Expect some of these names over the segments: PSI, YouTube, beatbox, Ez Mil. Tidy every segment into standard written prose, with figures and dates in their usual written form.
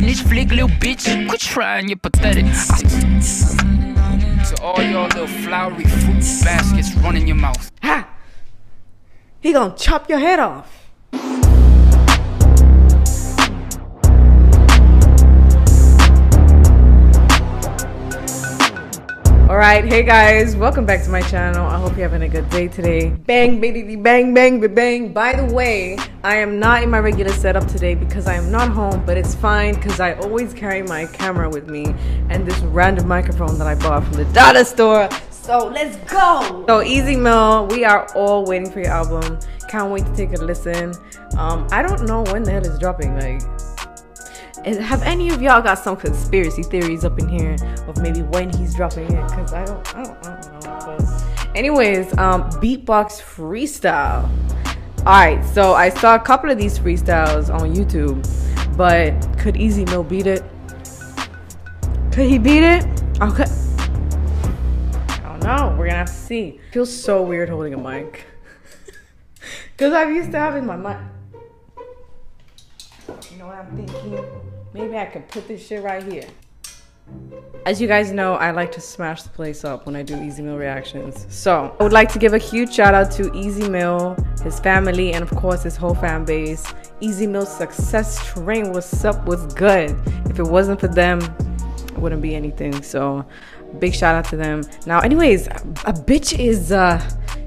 snitch flick, little bitch. Quit trying, you're pathetic. To all your little flowery fruit baskets running your mouth. Ha! He gonna chop your head off. Alright, hey guys, welcome back to my channel. I hope you're having a good day today. Bang, baby, bang, bang, bang. By the way, I am not in my regular setup today because I am not home, but it's fine because I always carry my camera with me and this random microphone that I bought from the dollar store. So let's go. So Ez Mil, we are all waiting for your album. Can't wait to take a listen. I don't know when the hell it's dropping. Like, have any of y'all got some conspiracy theories up in here of maybe when he's dropping it? Because I don't know. But anyways, beatbox freestyle. Alright, so I saw a couple of these freestyles on YouTube, but could Ez Mil beat it? Could he beat it? Okay. I don't know. We're gonna have to see. Feels so weird holding a mic. Because I'm used to having my mic. You know what I'm thinking? Maybe I could put this shit right here. As you guys know, I like to smash the place up when I do Ez Mil reactions. So I would like to give a huge shout out to Ez Mil, his family, and of course his whole fan base. Ez Mil's success train was good. If it wasn't for them, it wouldn't be anything. So big shout out to them. Now, anyways, a bitch is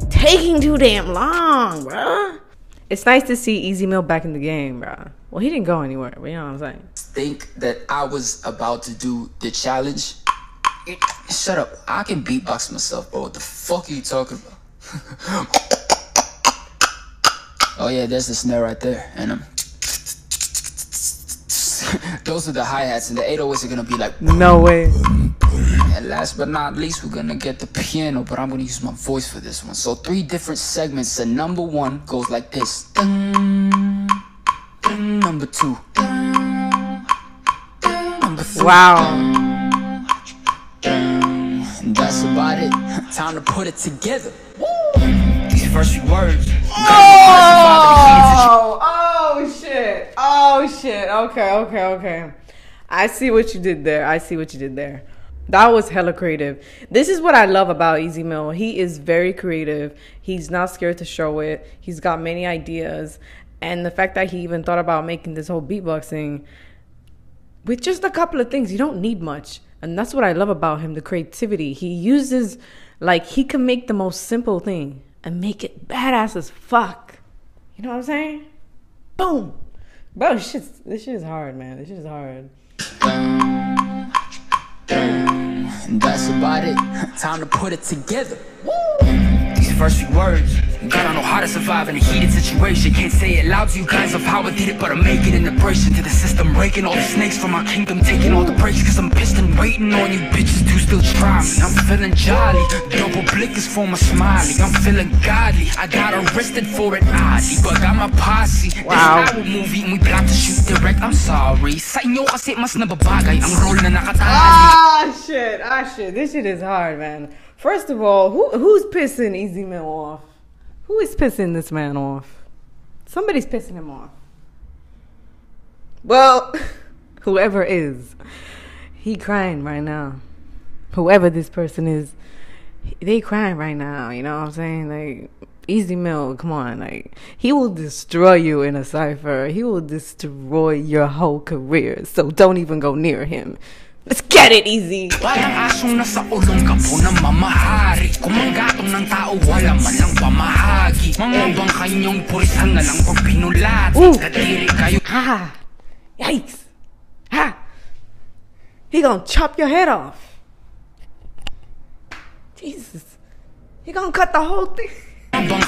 taking too damn long, bruh. It's nice to see Ez Mil back in the game, bruh. Well, he didn't go anywhere, but you know what I'm saying. Think that I was about to do the challenge? Shut up. I can beatbox myself, bro. What the fuck are you talking about? Oh, yeah, there's the snare right there. And those are the hi-hats, and the 808s are going to be like... No way. And last but not least, we're going to get the piano, but I'm going to use my voice for this one. So three different segments, and number one goes like this. Number two. Number three. Wow. That's about it. Time to put it together. Woo. These first few words. Oh! Oh shit. Oh shit. Okay, okay, okay. I see what you did there. I see what you did there. That was hella creative. This is what I love about Ez Mil. He is very creative. He's not scared to show it. He's got many ideas. And the fact that he even thought about making this whole beatboxing with just a couple of things, you don't need much. And that's what I love about him, the creativity. He uses, like, he can make the most simple thing and make it badass as fuck. You know what I'm saying? Boom. Bro, this shit is hard, man. This shit is hard. That's about it. Time to put it together. Woo! First few words. Gotta know how to survive in a heated situation. Can't say it loud to you guys of how I did it, but I'm making an abrasion to the system, raking all the snakes from my kingdom, taking all the breaks, cause I'm pissed and waiting on you bitches to still try me. I'm feeling jolly, double blickers for my smiley. I'm feeling godly, I got arrested for it oddly, but got my posse. Wow. This movie and we blocked to shoot direct, I'm sorry. I'm rolling. Ah shit, ah shit, this shit is hard, man. First of all, who's pissing Ez Mil off? Who is pissing this man off? Somebody's pissing him off. Well, whoever is, he crying right now. Whoever this person is, they crying right now. You know what I'm saying? Like, Ez Mil, come on. Like, he will destroy you in a cypher. He will destroy your whole career. So don't even go near him. Let's get it, Ez. Ha! Yikes! Ha! He gonna chop your head off. Jesus! He gonna cut the whole thing. Uh-oh.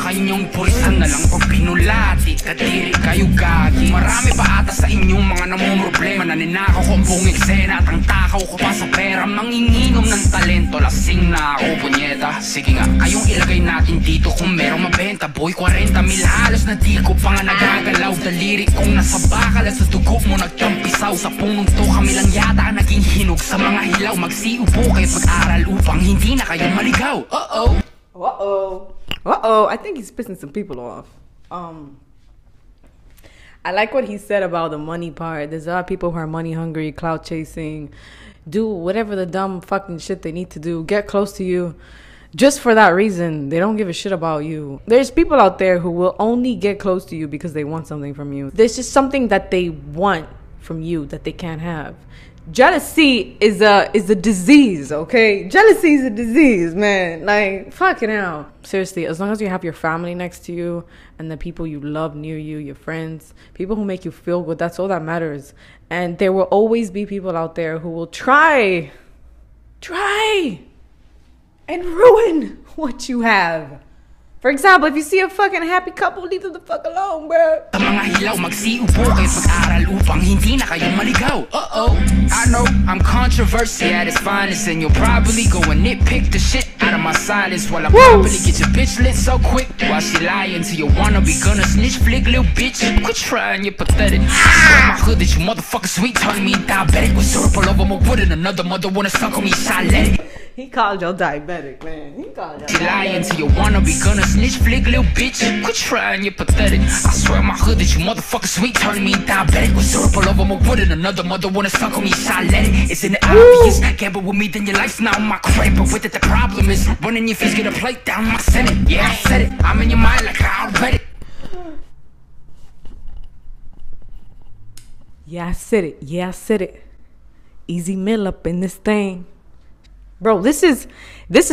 Uh-oh. I think he's pissing some people off. I like what he said about the money part. There's a lot of people who are money hungry, clout chasing, do whatever the dumb fucking shit they need to do, get close to you. Just for that reason, they don't give a shit about you. There's people out there who will only get close to you because they want something from you. There's just something that they want from you that they can't have. Jealousy is a disease, okay? Jealousy is a disease, man. Like, fucking hell. Seriously, as long as you have your family next to you and the people you love near you, your friends, people who make you feel good, that's all that matters. And there will always be people out there who will try and ruin what you have. For example, if you see a fucking happy couple, leave them the fuck alone, bro. I know I'm controversy at its finest, and you'll probably go and nitpick the shit out of my silence while I probably get your bitch lit so quick while she lying to you. Wanna be gonna snitch flick, little bitch. Quit trying, you're pathetic. My hood that you motherfucking sweet, turning me diabetic with syrup all over my wood, and another mother wanna suck on me silent. He called y'all diabetic, man. He called y'all diabetic. Lying to your wannabe gonna snitch flick, little bitch. Quit trying, you're pathetic. I swear my hood that you motherfucking sweet, turning me diabetic with syrup all over my wood, and another mother wanna suck on me silent. Isn't it obvious? Gamble with me, then your life's not my crib. But with it, the problem is running your face, get a plate down my senate. Yeah, I said it. I'm in your mind like I already. Yeah, I said it. Yeah, I said it. Ez Mil up in this thing. Bro, this is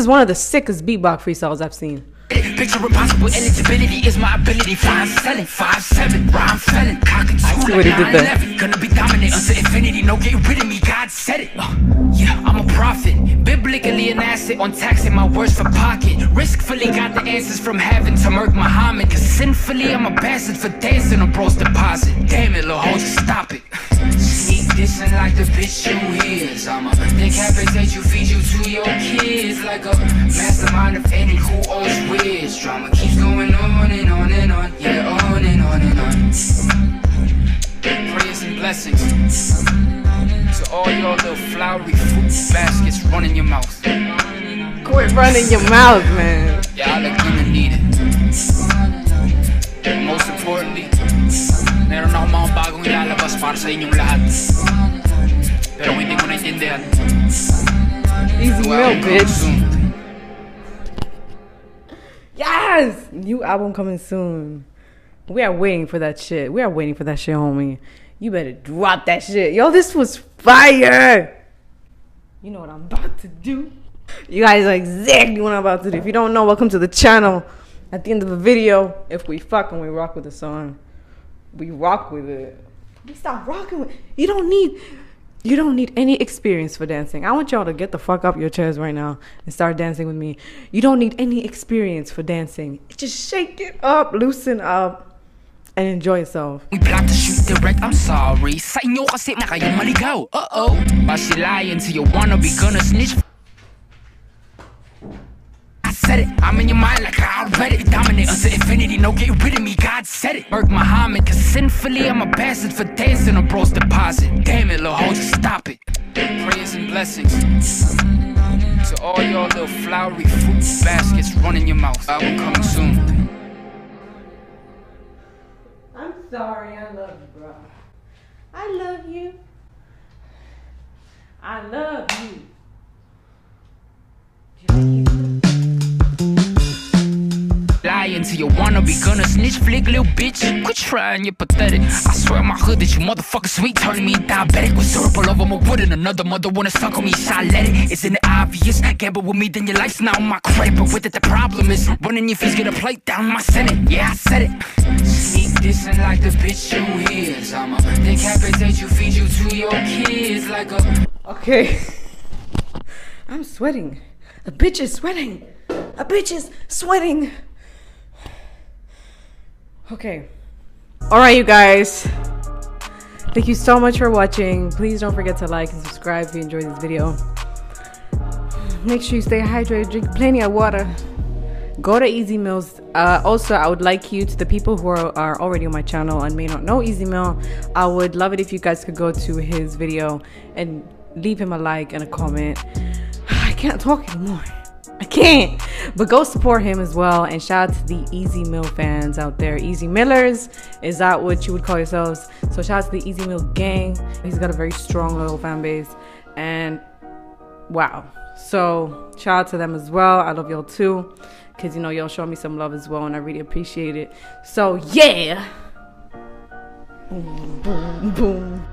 one of the sickest beatbox freestyles I've seen. Picture impossible eligibility is my ability. 5'7", 5'7", rhyme felon. I see what he did there. Gonna be dominant until infinity. No get rid of me. God said it. Yeah, I'm a prophet. Biblically an asset on taxing my words for pocket. Riskfully got the answers from heaven to Merc Muhammad. Cause sinfully I'm a bastard for dancing on bro's deposit. Damn it, little ho, just stop it. Sneak dissing like the bitch you hears. I'ma decapitate you, feed you to your kids. Like a mastermind of any who owes wish. Drama keeps going on and on and on. Yeah, on and on and on. Praise and blessings to all your little flowery fruit baskets. Run in your mouth. Quit running your mouth, man. Y'all are gonna need it. Most importantly, meron akong mga bagong ilalabas para sa inyong lahat. Pero hindi ko naintindihan. Ez Mil, bitch. Yes! New album coming soon. We are waiting for that shit. We are waiting for that shit, homie. You better drop that shit. Yo, this was fire. You know what I'm about to do. You guys are exactly what I'm about to do. If you don't know, welcome to the channel. At the end of the video, if we fuck and we rock with the song, we rock with it. We stop rocking with it. You don't need any experience for dancing. I want y'all to get the fuck up your chairs right now and start dancing with me. You don't need any experience for dancing. Just shake it up, loosen up, and enjoy yourself. We blocked the shoot direct, I'm sorry. Sa inyo kasi na kayo maligaw. While she lying to your wannabe gonna snitch. Said it. I'm in your mind like I already dominant until infinity. No get rid of me. God said it. Merc Muhammad, cause sinfully I'm a bastard for dancing on bro's deposit. Damn it, little ho, just stop it. Praise and blessings to all your little flowery fruit baskets. Run in your mouth. I will come soon. I'm sorry. I love you, bro. I love you. I love you. Until you wanna be gonna snitch flick, little bitch. Quit trying, you're pathetic. I swear my hood that you motherfucking sweet, turning me diabetic with syrup all over my wood, and another mother wanna suck on me silent. Isn't it obvious? Gamble with me, then your life's not my crib. But with it, the problem is running your face, get a plate down my senate. Yeah, I said it. Sneak dissing like the bitch you hears. I'ma decapitate you, feed you to your kids like a. Okay. I'm sweating. A bitch is sweating. A bitch is sweating. Okay. All right, you guys. Thank you so much for watching. Please don't forget to like and subscribe if you enjoyed this video. Make sure you stay hydrated, drink plenty of water. Go to Ez Mil's. Also, I would like you to the people who are already on my channel and may not know Ez Mil. I would love it if you guys could go to his video and leave him a like and a comment. I can't talk anymore. can't. But go support him as well. And shout out to the Ez Mil fans out there. Ez Millers, is that what you would call yourselves? So shout out to the Ez Mil gang. He's got a very strong, loyal fan base. And wow. So shout out to them as well. I love y'all too. Because, you know, y'all show me some love as well. And I really appreciate it. So, yeah. Boom, boom, boom.